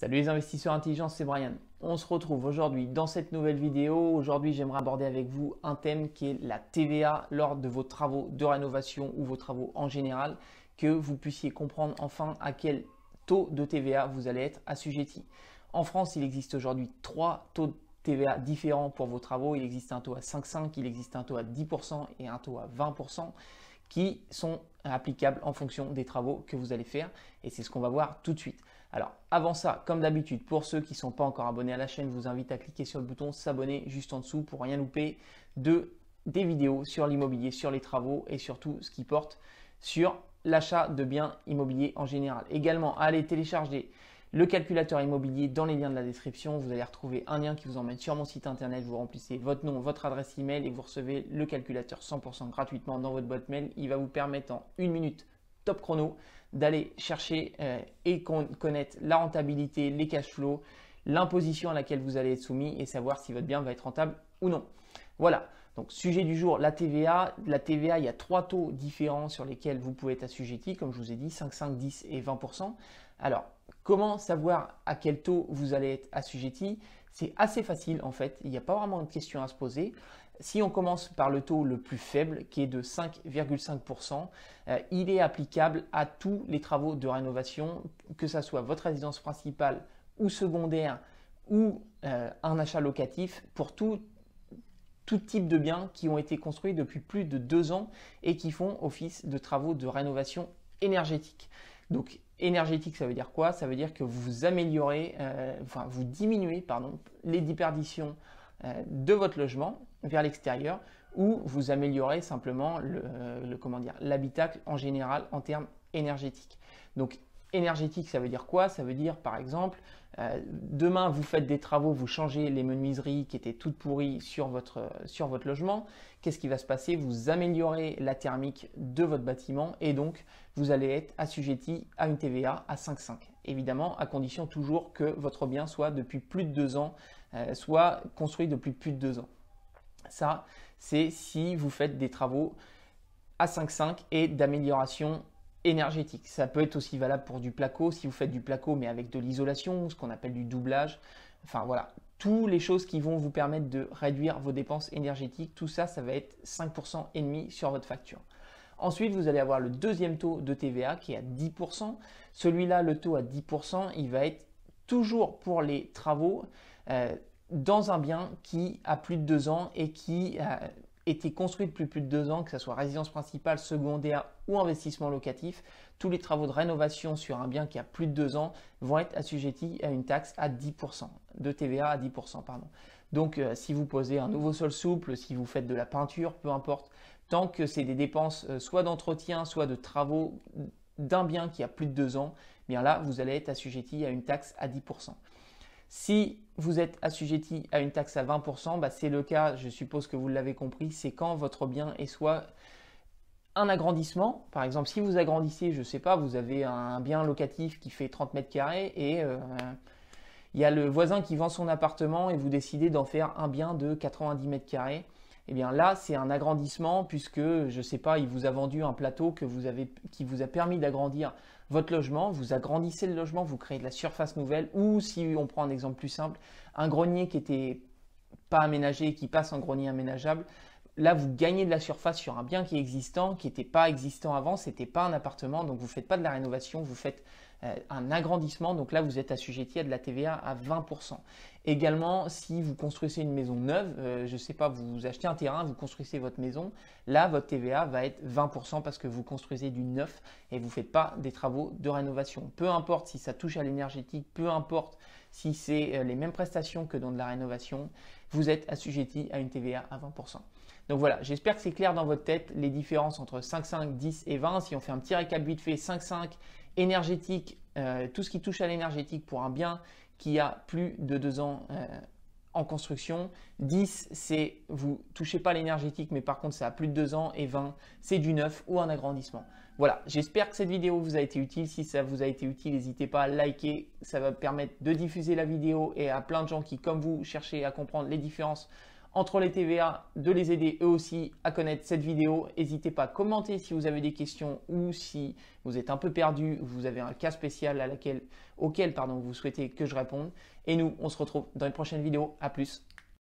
Salut les investisseurs intelligents, c'est Brian. On se retrouve aujourd'hui dans cette nouvelle vidéo. Aujourd'hui, j'aimerais aborder avec vous un thème qui est la TVA lors de vos travaux de rénovation ou vos travaux en général, que vous puissiez comprendre enfin à quel taux de TVA vous allez être assujetti. En France, il existe aujourd'hui 3 taux de TVA différents pour vos travaux. Il existe un taux à 5,5%, il existe un taux à 10% et un taux à 20% qui sont applicables en fonction des travaux que vous allez faire. Et c'est ce qu'on va voir tout de suite. Alors avant ça, comme d'habitude, pour ceux qui ne sont pas encore abonnés à la chaîne, je vous invite à cliquer sur le bouton s'abonner juste en dessous pour rien louper des vidéos sur l'immobilier, sur les travaux et surtout ce qui porte sur l'achat de biens immobiliers en général. Également, allez télécharger le calculateur immobilier dans les liens de la description. Vous allez retrouver un lien qui vous emmène sur mon site internet. Vous remplissez votre nom, votre adresse email et vous recevez le calculateur 100% gratuitement dans votre boîte mail. Il va vous permettre en 1 minute top chrono d'aller chercher et connaître la rentabilité, les cash flows, l'imposition à laquelle vous allez être soumis et savoir si votre bien va être rentable ou non. Voilà. Donc, sujet du jour, la TVA. La TVA, il y a 3 taux différents sur lesquels vous pouvez être assujetti, comme je vous ai dit, 5,5%, 10 et 20%. Alors, comment savoir à quel taux vous allez être assujetti? C'est assez facile en fait, il n'y a pas vraiment de question à se poser. Si on commence par le taux le plus faible qui est de 5,5%, il est applicable à tous les travaux de rénovation, que ce soit votre résidence principale ou secondaire ou un achat locatif pour tout type de biens qui ont été construits depuis plus de 2 ans et qui font office de travaux de rénovation énergétique. Donc énergétique, ça veut dire quoi? Ça veut dire que vous améliorez, vous diminuez les déperditions de votre logement vers l'extérieur ou vous améliorez simplement l'habitacle en général en termes énergétiques. Donc énergétique, ça veut dire quoi? Ça veut dire par exemple, demain vous faites des travaux, vous changez les menuiseries qui étaient toutes pourries sur votre logement. Qu'est-ce qui va se passer? Vous améliorez la thermique de votre bâtiment et donc vous allez être assujetti à une TVA à 5,5%. Évidemment, à condition toujours que votre bien soit depuis plus de 2 ans, soit construit depuis plus de 2 ans. Ça, c'est si vous faites des travaux à 5,5% et d'amélioration énergétique. Ça peut être aussi valable pour du placo, si vous faites du placo mais avec de l'isolation, ce qu'on appelle du doublage. Enfin voilà, toutes les choses qui vont vous permettre de réduire vos dépenses énergétiques, tout ça, ça va être 5% et demi sur votre facture. Ensuite, vous allez avoir le deuxième taux de TVA qui est à 10%. Celui-là, le taux à 10%, il va être toujours pour les travaux dans un bien qui a plus de 2 ans et qui a été construit depuis plus de 2 ans, que ce soit résidence principale, secondaire ou investissement locatif. Tous les travaux de rénovation sur un bien qui a plus de 2 ans vont être assujettis à une taxe à 10%, de TVA à 10%, pardon. Donc, si vous posez un nouveau sol souple, si vous faites de la peinture, peu importe, tant que c'est des dépenses soit d'entretien, soit de travaux d'un bien qui a plus de 2 ans, bien là, vous allez être assujetti à une taxe à 10%. Si vous êtes assujetti à une taxe à 20%, c'est le cas, je suppose que vous l'avez compris, c'est quand votre bien est soit un agrandissement. Par exemple, si vous agrandissez, je ne sais pas, vous avez un bien locatif qui fait 30 mètres carrés et il y a le voisin qui vend son appartement et vous décidez d'en faire un bien de 90 mètres carrés. Eh bien là, c'est un agrandissement puisque, je ne sais pas, il vous a vendu un plateau qui vous a permis d'agrandir votre logement. Vous agrandissez le logement, vous créez de la surface nouvelle ou si on prend un exemple plus simple, un grenier qui n'était pas aménagé et qui passe en grenier aménageable. Là, vous gagnez de la surface sur un bien qui est existant, qui n'était pas existant avant, ce n'était pas un appartement. Donc, vous ne faites pas de la rénovation, vous faites un agrandissement. Donc là, vous êtes assujetti à de la TVA à 20%. Également, si vous construisez une maison neuve, je ne sais pas, vous achetez un terrain, vous construisez votre maison. Là, votre TVA va être 20% parce que vous construisez du neuf et vous ne faites pas des travaux de rénovation. Peu importe si ça touche à l'énergétique, peu importe si c'est les mêmes prestations que dans de la rénovation, vous êtes assujetti à une TVA à 20%. Donc voilà, j'espère que c'est clair dans votre tête les différences entre 5,5, 10 et 20. Si on fait un petit récap vite fait, 5,5 énergétique, tout ce qui touche à l'énergétique pour un bien qui a plus de 2 ans en construction. 10, c'est vous touchez pas l'énergétique, mais par contre ça a plus de 2 ans. Et 20, c'est du neuf ou un agrandissement. Voilà, j'espère que cette vidéo vous a été utile. Si ça vous a été utile, n'hésitez pas à liker. Ça va permettre de diffuser la vidéo et à plein de gens qui, comme vous, cherchez à comprendre les différences entre les TVA, de les aider eux aussi à connaître cette vidéo. N'hésitez pas à commenter si vous avez des questions ou si vous êtes un peu perdu ou vous avez un cas spécial auquel vous souhaitez que je réponde. Et nous, on se retrouve dans une prochaine vidéo. À plus.